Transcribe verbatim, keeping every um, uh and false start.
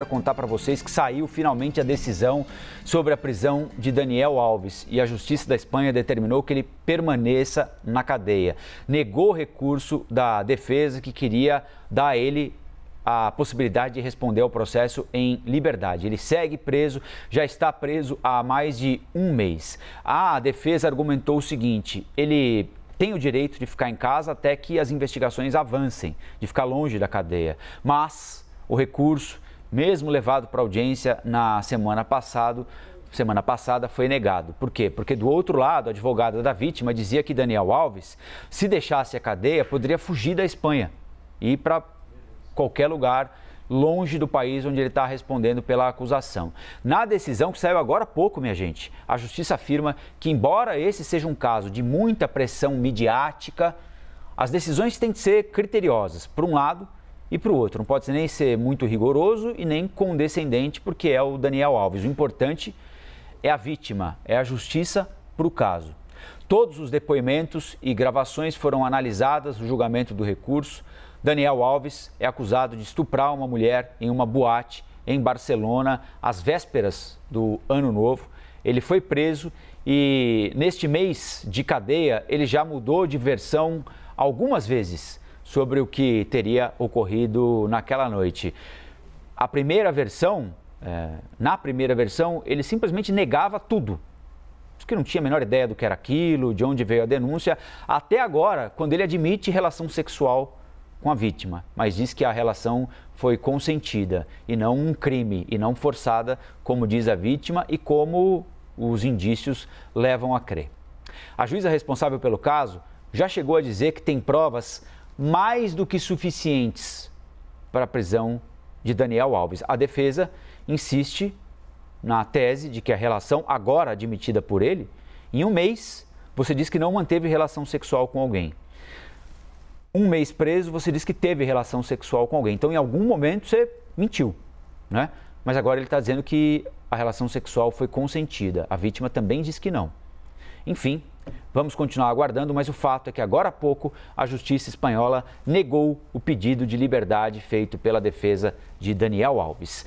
Para contar para vocês que saiu finalmente a decisão sobre a prisão de Daniel Alves e a Justiça da Espanha determinou que ele permaneça na cadeia. Negou recurso da defesa que queria dar a ele a possibilidade de responder ao processo em liberdade. Ele segue preso, já está preso há mais de um mês. A defesa argumentou o seguinte, ele tem o direito de ficar em casa até que as investigações avancem, de ficar longe da cadeia, mas o recurso, mesmo levado para audiência na semana passada, semana passada foi negado. Por quê? Porque do outro lado, a advogada da vítima dizia que Daniel Alves, se deixasse a cadeia, poderia fugir da Espanha e ir para qualquer lugar longe do país onde ele está respondendo pela acusação. Na decisão que saiu agora há pouco, minha gente, a justiça afirma que, embora esse seja um caso de muita pressão midiática, as decisões têm que ser criteriosas. Por um lado, e para o outro, não pode nem ser muito rigoroso e nem condescendente, porque é o Daniel Alves. O importante é a vítima, é a justiça para o caso. Todos os depoimentos e gravações foram analisadas no julgamento do recurso. Daniel Alves é acusado de estuprar uma mulher em uma boate em Barcelona, às vésperas do Ano Novo. Ele foi preso e, neste mês de cadeia, ele já mudou de versão algumas vezes sobre o que teria ocorrido naquela noite. A primeira versão, é, na primeira versão, ele simplesmente negava tudo. Diz que não tinha a menor ideia do que era aquilo, de onde veio a denúncia, até agora, quando ele admite relação sexual com a vítima, mas diz que a relação foi consentida e não um crime, e não forçada, como diz a vítima e como os indícios levam a crer. A juíza responsável pelo caso já chegou a dizer que tem provas mais do que suficientes para a prisão de Daniel Alves. A defesa insiste na tese de que a relação, agora admitida por ele, em um mês você diz que não manteve relação sexual com alguém. Um mês preso, você diz que teve relação sexual com alguém. Então, em algum momento, você mentiu, né? Mas agora ele está dizendo que a relação sexual foi consentida. A vítima também diz que não. Enfim, vamos continuar aguardando, mas o fato é que agora há pouco a justiça espanhola negou o pedido de liberdade feito pela defesa de Daniel Alves.